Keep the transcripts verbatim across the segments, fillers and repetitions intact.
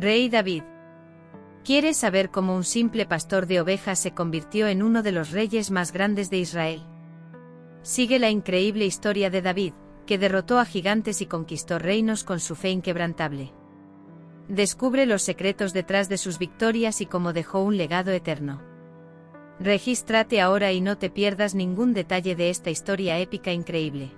Rey David. ¿Quieres saber cómo un simple pastor de ovejas se convirtió en uno de los reyes más grandes de Israel? Sigue la increíble historia de David, que derrotó a gigantes y conquistó reinos con su fe inquebrantable. Descubre los secretos detrás de sus victorias y cómo dejó un legado eterno. Regístrate ahora y no te pierdas ningún detalle de esta historia épica increíble.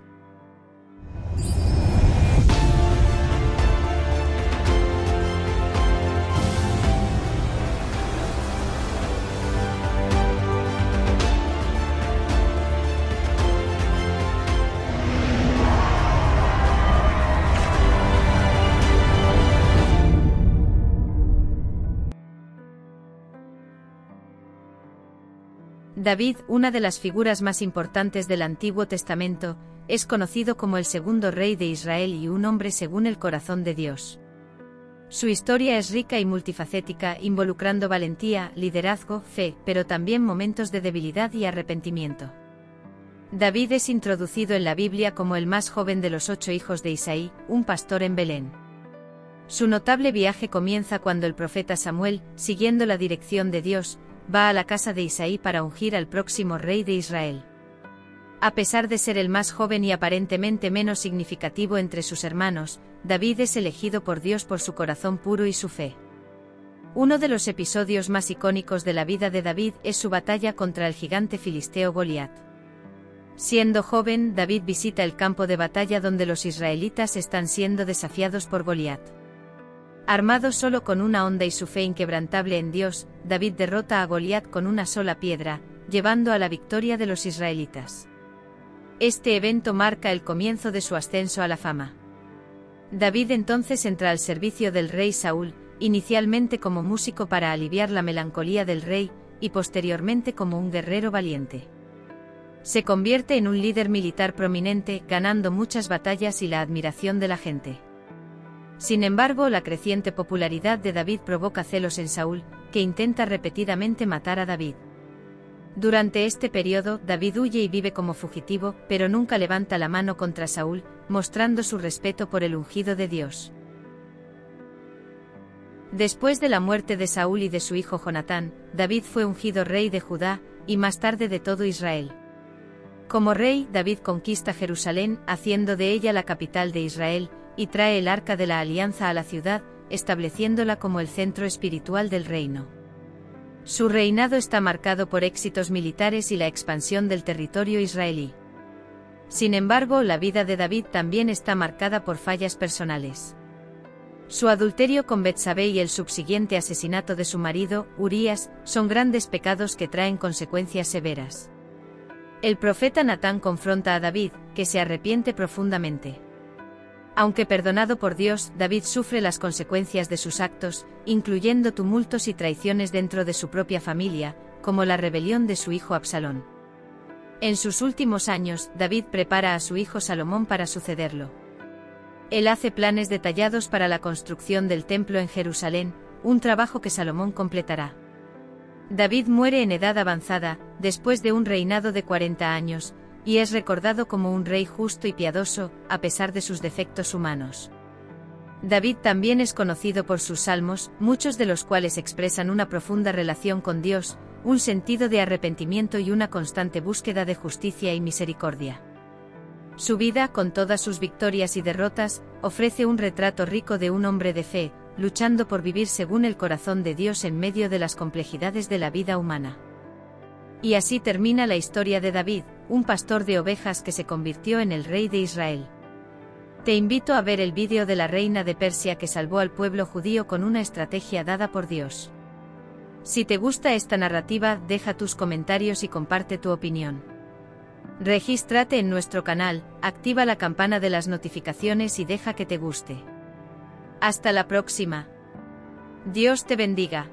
David, una de las figuras más importantes del Antiguo Testamento, es conocido como el segundo rey de Israel y un hombre según el corazón de Dios. Su historia es rica y multifacética, involucrando valentía, liderazgo, fe, pero también momentos de debilidad y arrepentimiento. David es introducido en la Biblia como el más joven de los ocho hijos de Isaí, un pastor en Belén. Su notable viaje comienza cuando el profeta Samuel, siguiendo la dirección de Dios, va a la casa de Isaí para ungir al próximo rey de Israel. A pesar de ser el más joven y aparentemente menos significativo entre sus hermanos, David es elegido por Dios por su corazón puro y su fe. Uno de los episodios más icónicos de la vida de David es su batalla contra el gigante filisteo Goliat. Siendo joven, David visita el campo de batalla donde los israelitas están siendo desafiados por Goliat. Armado solo con una honda y su fe inquebrantable en Dios, David derrota a Goliat con una sola piedra, llevando a la victoria de los israelitas. Este evento marca el comienzo de su ascenso a la fama. David entonces entra al servicio del rey Saúl, inicialmente como músico para aliviar la melancolía del rey, y posteriormente como un guerrero valiente. Se convierte en un líder militar prominente, ganando muchas batallas y la admiración de la gente. Sin embargo, la creciente popularidad de David provoca celos en Saúl, que intenta repetidamente matar a David. Durante este periodo, David huye y vive como fugitivo, pero nunca levanta la mano contra Saúl, mostrando su respeto por el ungido de Dios. Después de la muerte de Saúl y de su hijo Jonatán, David fue ungido rey de Judá, y más tarde de todo Israel. Como rey, David conquista Jerusalén, haciendo de ella la capital de Israel, y trae el arca de la alianza a la ciudad, estableciéndola como el centro espiritual del reino. Su reinado está marcado por éxitos militares y la expansión del territorio israelí. Sin embargo, la vida de David también está marcada por fallas personales. Su adulterio con Betsabé y el subsiguiente asesinato de su marido, Urías, son grandes pecados que traen consecuencias severas. El profeta Natán confronta a David, que se arrepiente profundamente. Aunque perdonado por Dios, David sufre las consecuencias de sus actos, incluyendo tumultos y traiciones dentro de su propia familia, como la rebelión de su hijo Absalón. En sus últimos años, David prepara a su hijo Salomón para sucederlo. Él hace planes detallados para la construcción del templo en Jerusalén, un trabajo que Salomón completará. David muere en edad avanzada, después de un reinado de cuarenta años, y es recordado como un rey justo y piadoso, a pesar de sus defectos humanos. David también es conocido por sus salmos, muchos de los cuales expresan una profunda relación con Dios, un sentido de arrepentimiento y una constante búsqueda de justicia y misericordia. Su vida, con todas sus victorias y derrotas, ofrece un retrato rico de un hombre de fe, luchando por vivir según el corazón de Dios en medio de las complejidades de la vida humana. Y así termina la historia de David, un pastor de ovejas que se convirtió en el rey de Israel. Te invito a ver el vídeo de la reina de Persia que salvó al pueblo judío con una estrategia dada por Dios. Si te gusta esta narrativa, deja tus comentarios y comparte tu opinión. Regístrate en nuestro canal, activa la campana de las notificaciones y deja que te guste. Hasta la próxima. Dios te bendiga.